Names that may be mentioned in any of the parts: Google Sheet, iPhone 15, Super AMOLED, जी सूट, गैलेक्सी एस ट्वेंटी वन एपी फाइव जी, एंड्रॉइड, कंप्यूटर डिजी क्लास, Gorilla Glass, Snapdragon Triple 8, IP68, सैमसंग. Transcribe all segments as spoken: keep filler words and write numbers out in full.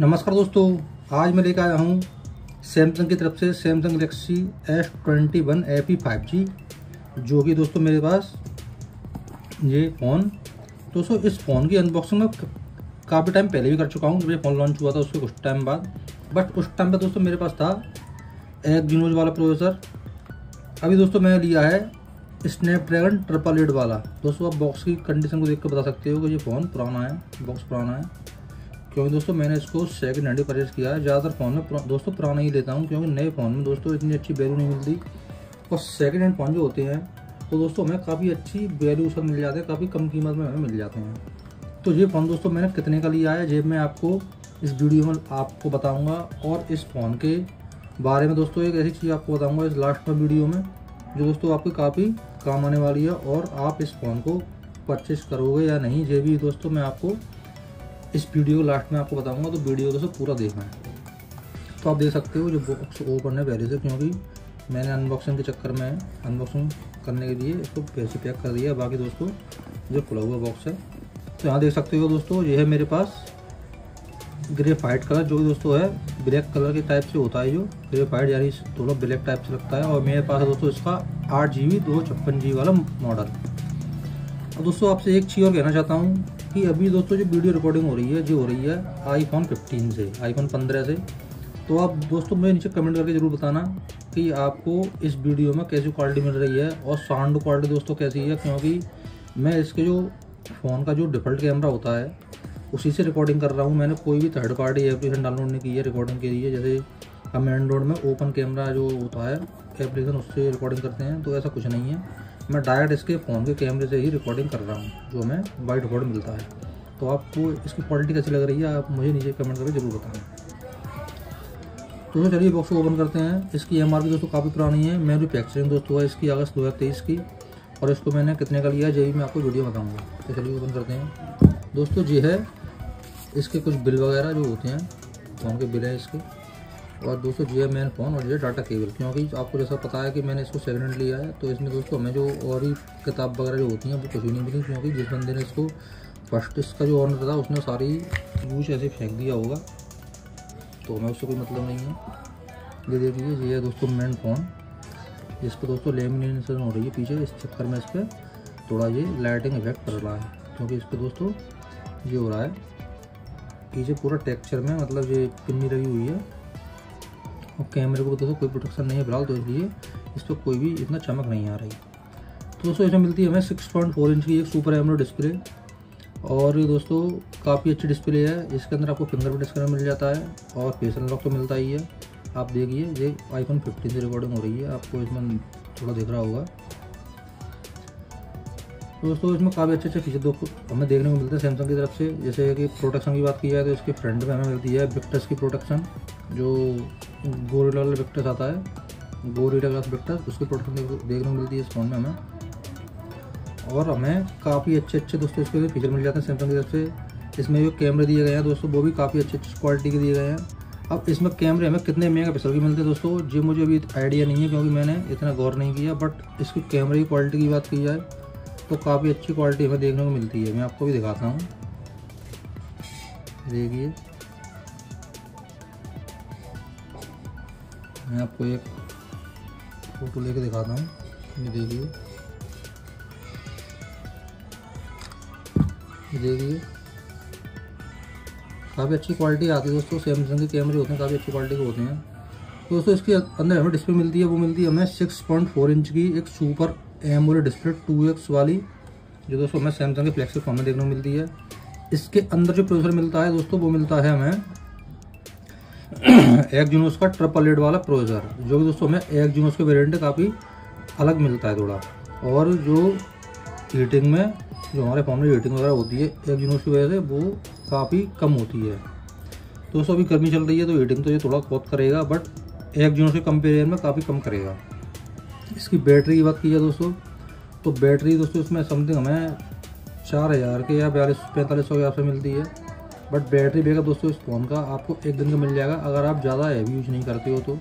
नमस्कार दोस्तों, आज मैं लेकर आया हूँ सैमसंग की तरफ से सैमसंग गैलेक्सी एस ट्वेंटी वन एपी फाइव जी, जो कि दोस्तों मेरे पास ये फ़ोन दोस्तों इस फ़ोन की अनबॉक्सिंग में काफ़ी टाइम पहले भी कर चुका हूँ। जब ये फ़ोन लॉन्च हुआ था उसके कुछ टाइम बाद, बट उस टाइम पे दोस्तों मेरे पास था एक जीनोज वाला प्रोसेसर। अभी दोस्तों मैंने लिया है स्नैपड्रैगन ट्रिपल एट वाला। दोस्तों आप बॉक्स की कंडीशन को देख कर बता सकते हो कि ये फ़ोन पुराना है, बॉक्स पुराना है, क्योंकि दोस्तों मैंने इसको सेकंड हैंड परचेज़ किया है। ज़्यादातर फ़ोन में पुरा, दोस्तों पुराना ही लेता हूँ, क्योंकि नए फ़ोन में दोस्तों इतनी अच्छी वैल्यू नहीं मिलती, और सेकंड हैंड फ़ोन जो होते हैं तो दोस्तों हमें काफ़ी अच्छी वैल्यू सब मिल जाते हैं, काफ़ी कम कीमत में हमें मिल जाते हैं। तो ये फ़ोन दोस्तों मैंने कितने का लिया है जेब में, आपको इस वीडियो में आपको बताऊँगा। और इस फ़ोन के बारे में दोस्तों एक ऐसी चीज़ आपको बताऊँगा इस लास्ट में वीडियो में, जो दोस्तों आपके काफ़ी काम आने वाली है, और आप इस फ़ोन को परचेज़ करोगे या नहीं ये भी दोस्तों मैं आपको इस वीडियो लास्ट में आपको बताऊंगा। तो वीडियो दोस्तों पूरा देखना है। तो आप देख सकते हो जो बॉक्स ओपन है पहले से, क्योंकि मैंने अनबॉक्सिंग के चक्कर में अनबॉक्सिंग करने के लिए इसको पैसे पैक कर दिया। बाकी दोस्तों जो खुला हुआ बॉक्स है तो यहाँ देख सकते हो दोस्तों, ये है मेरे पास ग्रेफाइट कलर, जो दोस्तों है ब्लैक कलर के टाइप से होता है, जो ग्रेफाइट यानी थोड़ा ब्लैक टाइप से लगता है। और मेरे पास है दोस्तों इसका आठ जी बी दो छप्पन जी वाला मॉडल। और दोस्तों आपसे एक चीज़ और कहना चाहता हूँ कि अभी दोस्तों जो वीडियो रिकॉर्डिंग हो रही है जो हो रही है आईफोन फिफ्टीन से, आईफोन पंद्रह से। तो आप दोस्तों मुझे नीचे कमेंट करके ज़रूर बताना कि आपको इस वीडियो में कैसी क्वालिटी मिल रही है और साउंड क्वालिटी दोस्तों कैसी है, क्योंकि मैं इसके जो फ़ोन का जो डिफ़ॉल्ट कैमरा होता है उसी से रिकॉर्डिंग कर रहा हूँ। मैंने कोई भी थर्ड पार्टी एप्लीकेशन डाउनलोड नहीं की है रिकॉर्डिंग के लिए। जैसे हम एंड्रॉइड में ओपन कैमरा जो होता है एप्लीकेशन, उससे रिकॉर्डिंग करते हैं, तो ऐसा कुछ नहीं है। मैं डायरेक्ट इसके फ़ोन के कैमरे से ही रिकॉर्डिंग कर रहा हूँ, जो हमें वाइट बोर्ड मिलता है। तो आपको इसकी क्वालिटी कैसी लग रही है आप मुझे नीचे कमेंट करके ज़रूर बताएं। तो चलिए बॉक्स को ओपन करते हैं। इसकी एमआरपी दोस्तों काफ़ी पुरानी है, मैन्युफैक्चरिंग दोस्तों है इसकी अगस्त दो हज़ार तेईस की, और इसको मैंने कितने का लिया है ये मैं आपको वीडियो बताऊँगा। तो चलिए ओपन करते हैं। दोस्तों ये है इसके कुछ बिल वगैरह जो होते हैं, फ़ोन के बिल है इसके। और दोस्तों ये है मेन फ़ोन और ये डाटा केबल, क्योंकि आपको जैसा पता है कि मैंने इसको सेकंड हैंड लिया है, तो इसमें दोस्तों हमें जो और ही किताब वगैरह जो होती हैं वो कुछ भी नहीं मिली, क्योंकि जिस बंदे ने इसको फर्स्ट इसका जो ऑनर था उसने सारी यूज ऐसे फेंक दिया होगा, तो हमें उससे कोई मतलब नहीं है। ये देखिए ये है दोस्तों मेन फ़ोन, जिस पर दोस्तों लेमिनेशन हो रही है पीछे, इस चक्कर में इस पर थोड़ा ये लाइटिंग इफेक्ट कर रहा है, क्योंकि इस पर दोस्तों ये हो रहा है पीछे पूरा टेक्स्चर में, मतलब ये पिन्नी लगी हुई है। और कैमरे को दोस्तों कोई प्रोटेक्शन नहीं है फिलहाल, तो इसलिए इस पर कोई भी इतना चमक नहीं आ रही। तो दोस्तों इसमें मिलती है हमें सिक्स पॉइंट फोर इंच की एक सुपर एमोलेड डिस्प्ले, और दोस्तों काफ़ी अच्छी डिस्प्ले है। इसके अंदर आपको फिंगरप्रिंट स्कैनर मिल जाता है और फेस अनलॉक तो मिलता ही है। आप देखिए ये आईफोन फिफ्टीन से रिकॉर्डिंग हो रही है, आपको इसमें थोड़ा दिख रहा होगा। दोस्तों इसमें काफ़ी अच्छे अच्छे फीचर दोस्तों हमें देखने को मिलते हैं सैमसंग की तरफ से। जैसे कि प्रोटेक्शन की बात की जाए तो इसके फ्रंट में हमें मिलती है विक्टर्स की प्रोटेक्शन, जो गोरिल्ला विक्टर्स आता है, गोरिल्ला ग्लास विक्टर्स, उसकी प्रोटेक्शन देखने को मिलती है इस फ़ोन में हमें। और हमें काफ़ी अच्छे अच्छे दोस्तों इसके फीचर मिल जाते हैं सैमसंग की तरफ से। इसमें जो कैमरे दिए गए हैं दोस्तों वो भी काफ़ी अच्छी अच्छी क्वालिटी के दिए गए हैं। अब इसमें कैमरे हमें कितने मेगा पिक्सल के मिलते हैं दोस्तों ये मुझे अभी आइडिया नहीं है, क्योंकि मैंने इतना गौर नहीं किया, बट इसकी कैमरे की क्वालिटी की बात की जाए तो काफ़ी अच्छी क्वालिटी हमें देखने को मिलती है। मैं आपको भी दिखाता हूँ, देखिए मैं आपको एक फोटो लेके दिखाता हूँ। ये देखिए ये देखिए काफ़ी अच्छी क्वालिटी आती है दोस्तों। सैमसंग के कैमरे होते हैं काफ़ी अच्छी क्वालिटी के होते हैं दोस्तों। इसके अंदर हमें डिस्प्ले मिलती है, वो मिलती है हमें सिक्स पॉइंट फोर इंच की एक super AMOLED display two X वाली, जो दोस्तों हमें सैमसंग के फ्लैगशिप फोन में देखने को मिलती है। इसके अंदर जो प्रोसेसर मिलता है दोस्तों वो मिलता है हमें एक जीनोस का ट्रिपल एट वाला प्रोसेसर, जो कि दोस्तों हमें एक जीनोस के वेरिएंट काफ़ी अलग मिलता है थोड़ा। और जो हीटिंग में जो हमारे फोन में हीटिंग वगैरह होती है एक जीनोस की वजह से वो काफ़ी कम होती है दोस्तों। अभी गर्मी चल रही है तो हीटिंग तो ये थोड़ा बहुत करेगा, बट एक जीनोस के कंपेरिजन में काफ़ी कम करेगा। इसकी बैटरी की बात की जाए दोस्तों तो बैटरी दोस्तों इसमें समथिंग हमें चार हज़ार के या बयालीस पैंतालीस सौ के हिसाब से मिलती है, बट बैटरी बैकअप दोस्तों इस फ़ोन का आपको एक दिन का मिल जाएगा, अगर आप ज़्यादा हैवी यूज नहीं करते हो तो।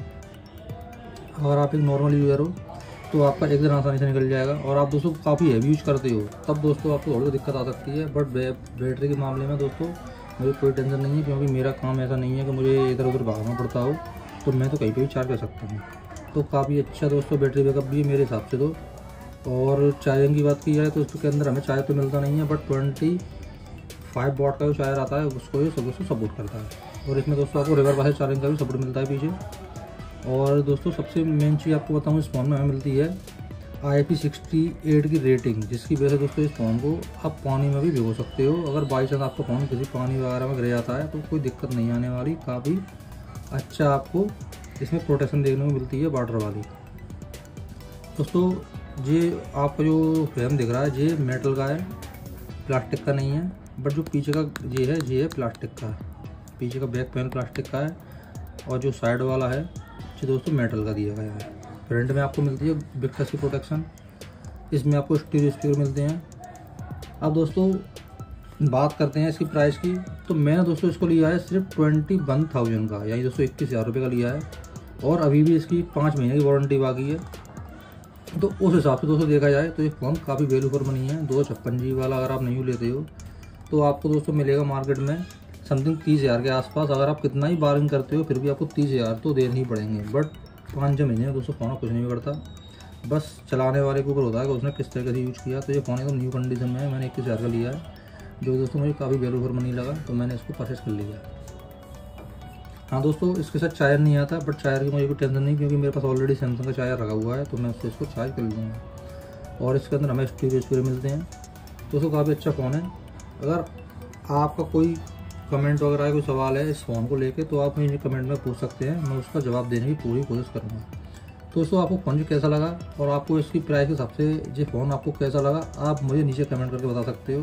अगर आप एक नॉर्मल यूज़र हो तो आपका एक दिन आसानी से निकल जाएगा, और आप दोस्तों काफ़ी हैवी यूज करते हो तब दोस्तों आपको थोड़ी दिक्कत आ सकती है, बट बैटरी के मामले में दोस्तों मुझे कोई टेंशन नहीं है, क्योंकि मेरा काम ऐसा नहीं है कि मुझे इधर उधर भागना पड़ता हो, तो मैं तो कहीं पे भी चार्ज कर सकता हूँ। तो काफ़ी अच्छा दोस्तों बैटरी बैकअप भी मेरे हिसाब से तो। और चार्जिंग की बात की जाए तो इसके अंदर हमें चार्जर तो मिलता नहीं है, बट ट्वेंटी फाइव वॉट का जो चार्जर आता है उसको ये सब सपोर्ट करता है। और इसमें दोस्तों आपको रिवर्स वाइज चार्जिंग का भी सपोर्ट मिलता है पीछे। और दोस्तों सबसे मेन चीज़ आपको बताऊँ इस फ़ोन में हमें मिलती है आई पी सिक्सटी एट की रेटिंग, जिसकी वजह से दोस्तों इस फ़ोन को आप पानी में भी भिगो सकते हो। अगर बाई चांस आपका फ़ोन किसी पानी वगैरह में गिर जाता है तो कोई दिक्कत नहीं आने वाली। काफ़ी अच्छा आपको इसमें प्रोटेक्शन देखने को मिलती है वाटर वाली। दोस्तों ये आपका जो फ्रेम दिख रहा है ये मेटल का है, प्लास्टिक का नहीं है। बट जो पीछे का ये है ये है प्लास्टिक का, पीछे का बैक पैनल प्लास्टिक का है। और जो साइड वाला है ये दोस्तों मेटल का दिया गया है। फ्रंट में आपको मिलती है विक्टस की प्रोटेक्शन, इसमें आपको स्टीरियो स्पीकर मिलते हैं। अब दोस्तों बात करते हैं इसकी प्राइस की, तो मैंने दोस्तों इसको लिया है सिर्फ ट्वेंटी वन थाउजेंड का, यानी दोस्तों इक्कीस हज़ार रुपये का लिया है। और अभी भी इसकी पाँच महीने की वारंटी बाकी है। तो उस हिसाब से दोस्तों देखा जाए तो ये फ़ोन काफ़ी वैल्यू फॉर मनी है। दो छप्पन जी वाला अगर आप नहीं लेते हो तो आपको दोस्तों मिलेगा मार्केट में समथिंग तीस हज़ार के आसपास। अगर आप कितना ही बार्गेनिंग करते हो फिर भी आपको तीस हज़ार तो देने ही पड़ेंगे। बट पाँच छः महीने में दोस्तों फ़ोन कुछ नहीं बिगड़ता, बस चलाने वाले के ऊपर होता है कि उसने किस तरीके से यूज़ किया। तो ये फ़ोन एकदम न्यू कंडीशन में है, मैंने इक्कीस हज़ार का लिया है, जो दोस्तों मुझे काफ़ी वैल्यू फॉर मनी लगा तो मैंने इसको परचेस कर लिया। हाँ दोस्तों इसके साथ चार्जर नहीं आता, बट चार्जर की मुझे कोई टेंशन नहीं, क्योंकि मेरे पास ऑलरेडी सैमसंग का चार्जर रखा हुआ है तो मैं उससे इसको चार्ज कर लूँगा। और इसके अंदर हमें स्टोरेज पूरे मिलते हैं। दोस्तों काफ़ी अच्छा फ़ोन है। अगर आपका कोई कमेंट वगैरह कोई सवाल है इस फ़ोन को लेके तो आप मुझे कमेंट में पूछ सकते हैं, मैं उसका जवाब देने की पूरी कोशिश करूँगा। तो दोस्तों आपको फ़ोन कैसा लगा और आपको इसकी प्राइस के हिसाब से ये फ़ोन आपको कैसा लगा आप मुझे नीचे कमेंट करके बता सकते हो।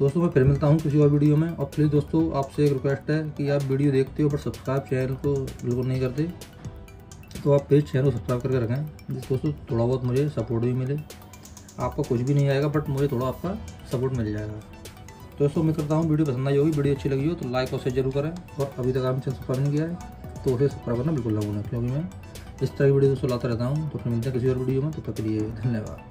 दोस्तों मैं फिर मिलता हूँ किसी और वीडियो में। और प्लीज़ दोस्तों आपसे एक रिक्वेस्ट है कि आप वीडियो देखते हो बट सब्सक्राइब चैनल को बिल्कुल नहीं करते, तो आप प्लीज़ चैनल को सब्सक्राइब करके रखें, जिससे दोस्तों थोड़ा बहुत मुझे सपोर्ट भी मिले। आपका कुछ भी नहीं आएगा बट मुझे थोड़ा आपका सपोर्ट मिल जाएगा। तो दोस्तों उम्मीद करता हूँ वीडियो पसंद आई होगी। वीडियो अच्छी लगी हो तो लाइक और शेयर जरूर करें। और अभी तक आपने चैनल सब्सक्राइब नहीं किया है तो उसे सब्सक्राइब करना बिल्कुल ना भूलना, क्योंकि मैं इस तरह की वीडियो दोस्तों लाता रहता हूँ। तो फिर मिलते हैं किसी और वीडियो में, तब तक के लिए धन्यवाद।